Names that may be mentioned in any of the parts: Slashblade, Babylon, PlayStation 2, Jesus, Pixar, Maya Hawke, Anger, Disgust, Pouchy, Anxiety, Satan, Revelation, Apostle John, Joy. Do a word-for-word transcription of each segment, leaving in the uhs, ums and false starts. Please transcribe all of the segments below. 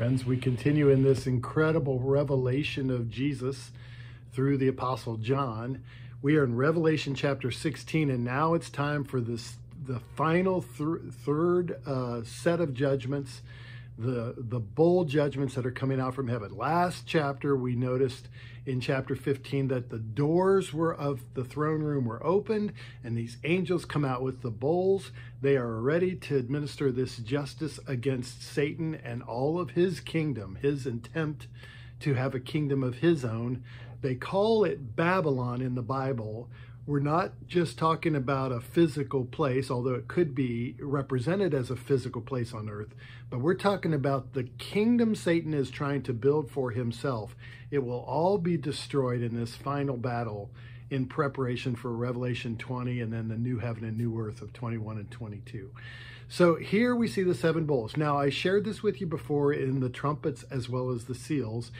Friends, we continue in this incredible revelation of Jesus through the Apostle John. We are in Revelation chapter sixteen, and now it's time for this the final th third uh, set of judgments, the, the bold judgments that are coming out from heaven. Last chapter, we noticed in chapter fifteen that the doors were of the throne room were opened, and these angels come out with the bowls. They are ready to administer this justice against Satan and all of his kingdom, his attempt to have a kingdom of his own. They call it Babylon in the Bible. We're not just talking about a physical place, although it could be represented as a physical place on earth, but we're talking about the kingdom Satan is trying to build for himself. It will all be destroyed in this final battle in preparation for Revelation twenty and then the new heaven and new earth of twenty-one and twenty-two. So here we see the seven bowls. Now, I shared this with you before in the trumpets as well as the seals,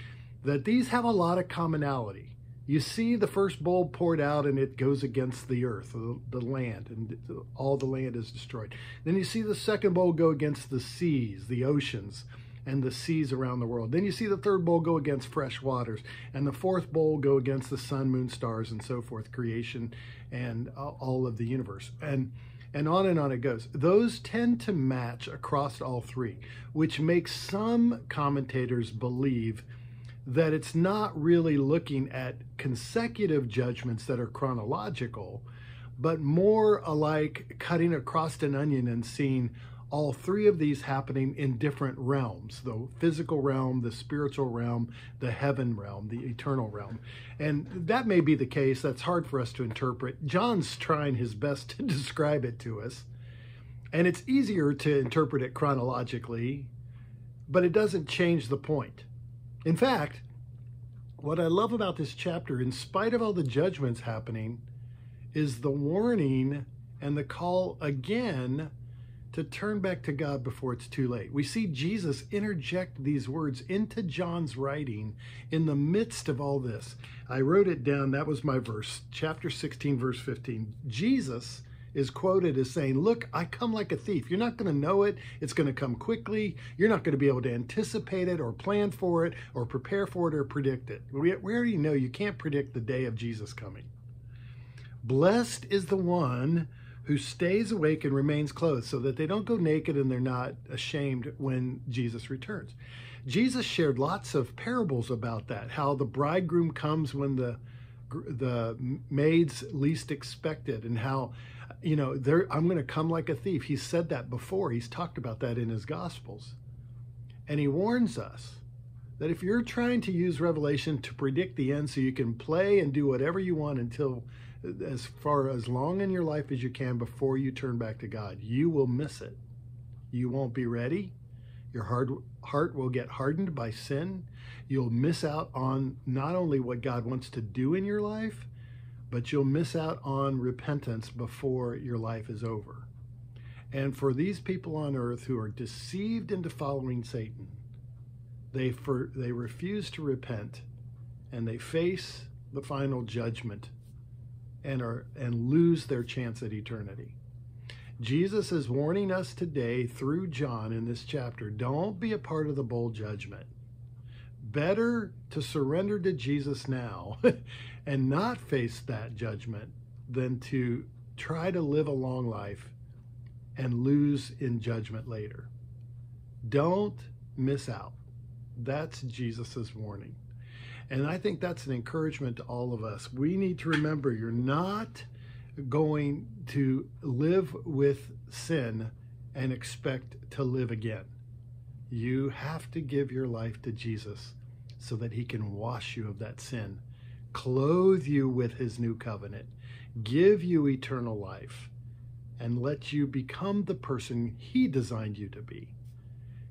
that these have a lot of commonality. You see the first bowl poured out and it goes against the earth, the land, and all the land is destroyed. Then you see the second bowl go against the seas, the oceans, and the seas around the world. Then you see the third bowl go against fresh waters, and the fourth bowl go against the sun, moon, stars, and so forth, creation, and all of the universe. And And on and on it goes. Those tend to match across all three, which makes some commentators believe that it's not really looking at consecutive judgments that are chronological, but more alike cutting across an onion and seeing all three of these happening in different realms, the physical realm, the spiritual realm, the heaven realm, the eternal realm. And that may be the case. That's hard for us to interpret. John's trying his best to describe it to us. And it's easier to interpret it chronologically, but it doesn't change the point. In fact, what I love about this chapter, in spite of all the judgments happening, is the warning and the call again to turn back to God before it's too late. We see Jesus interject these words into John's writing in the midst of all this. I wrote it down. That was my verse, chapter sixteen, verse fifteen. Jesus is quoted as saying, look, I come like a thief. You're not going to know it. It's going to come quickly. You're not going to be able to anticipate it or plan for it or prepare for it or predict it. We already know you can't predict the day of Jesus coming. Blessed is the one who stays awake and remains clothed, so that they don't go naked and they're not ashamed when Jesus returns. Jesus shared lots of parables about that, how the bridegroom comes when the the maid's least expected, and how, you know, I'm going to come like a thief. He said that before. He's talked about that in his Gospels. And he warns us that if you're trying to use Revelation to predict the end so you can play and do whatever you want until as far as long in your life as you can before you turn back to God, you will miss it. You won't be ready. Your hard, heart will get hardened by sin. You'll miss out on not only what God wants to do in your life, but you'll miss out on repentance before your life is over. And for these people on earth who are deceived into following Satan, they, for, they refuse to repent, and they face the final judgment and are and lose their chance at eternity. Jesus is warning us today through John in this chapter, don't be a part of the bold judgment. Better to surrender to Jesus now and not face that judgment than to try to live a long life and lose in judgment later. Don't miss out. That's Jesus's warning. And I think that's an encouragement to all of us. We need to remember you're not going to live with sin and expect to live again. You have to give your life to Jesus so that he can wash you of that sin, clothe you with his new covenant, give you eternal life, and let you become the person he designed you to be.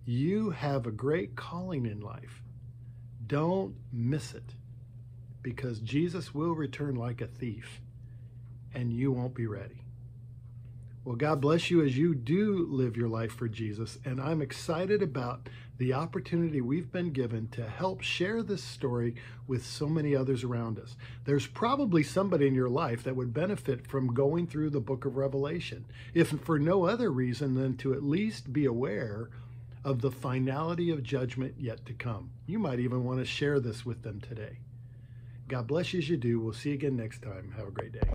You have a great calling in life. Don't miss it, because Jesus will return like a thief and you won't be ready. Well, God bless you as you do live your life for Jesus. And I'm excited about the opportunity we've been given to help share this story with so many others around us. There's probably somebody in your life that would benefit from going through the book of Revelation, if for no other reason than to at least be aware of the finality of judgment yet to come. You might even want to share this with them today. God bless you as you do. We'll see you again next time. Have a great day.